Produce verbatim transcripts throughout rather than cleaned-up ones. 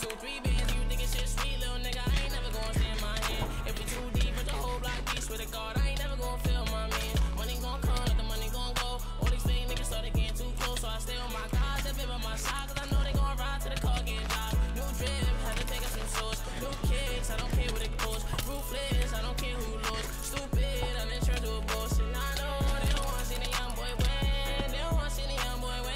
two, three bands, you think it's shit sweet, little nigga, I ain't never gonna stand my hand. If we too deep with the whole block beat, swear to God, I ain't never gonna feel my man. Money gon' come, let the money gon' go. All these fake niggas started getting too close, so I stay on my guys, they been by my side, cause I know they gon' ride to the car getting job. New drip, had to pick up some sauce. New kicks, I don't care what it goes. Roofless, I don't care who lost. Stupid, I done turned to a boss, and I know they don't wanna see the young boy win. They don't wanna see the young boy win.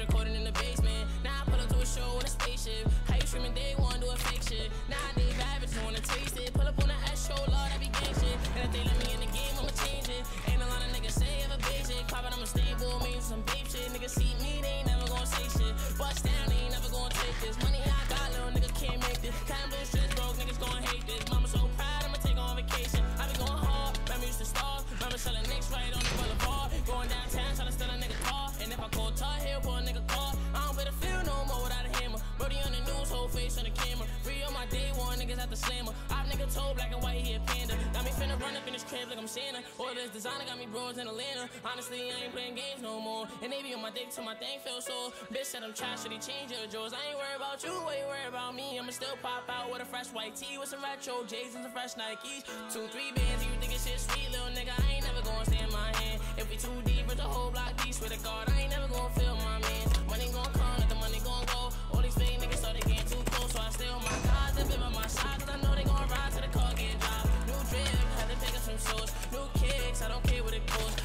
Recording in the basement. Now I pull up to a show with a spaceship. How you streaming day one to a fake shit? Nowadays I just wanna taste it. Pull up on the ass show, Lord, I be gang shit. And if they let me in the game, I'ma change it. Ain't a lot of niggas say I'm a basic. Pop out, I'ma stable, made some babe shit. Niggas see me, they ain't never gonna say shit. Bust down, they ain't never gonna take this. Money I got, little nigga can't make this. Time blue shit broke, niggas gonna hate this. Mama so proud, I'ma take on vacation. I be going hard, remember used to starve. Remember selling nicks right on the boulevard. Going downtown, trying to steal a nigga car. And if I call tar here, boy, nigga car, I don't better feel no more without a hammer. Brody on the news, whole face on the camera. Free on my day one, niggas at the slammer. I've nigga told black and white, he a panda. Got me finna run up in this crib like I'm Santa. All this designer got me bros in Atlanta. Honestly, I ain't playing games no more. And they be on my dick till my thing feels sore. Bitch said I'm trash, should he change your drawers? I ain't worried about you, ain't worried about me. I'ma still pop out with a fresh white tee, with some retro J's and some fresh Nikes. Two, three bands, you think it's shit sweet, little nigga, I ain't never gonna stand my hand. If we too deep with the whole block D, swear to God, I ain't never gon' feel my man. Money gon' come, let the money gon' go. All these fake niggas started getting too close, so I stay on my guys, they been by my side, cause I know they gon' ride till the car get dropped. New drip, had to pick up some sauce. New kicks, I don't care what it costs.